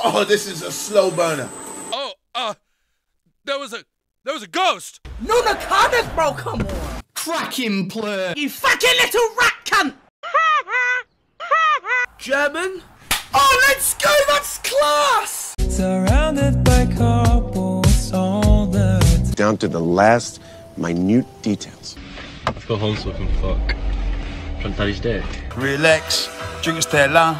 Oh, this is a slow burner. Oh, there was a ghost. No Nakadas, bro, come on. Cracking play. You fucking little rat cunt. German. Oh, let's go, that's class. Surrounded by couples all the time. Down to the last minute details. Let's go home so I can fuck. From Daddy's day. Relax, drink a Stella.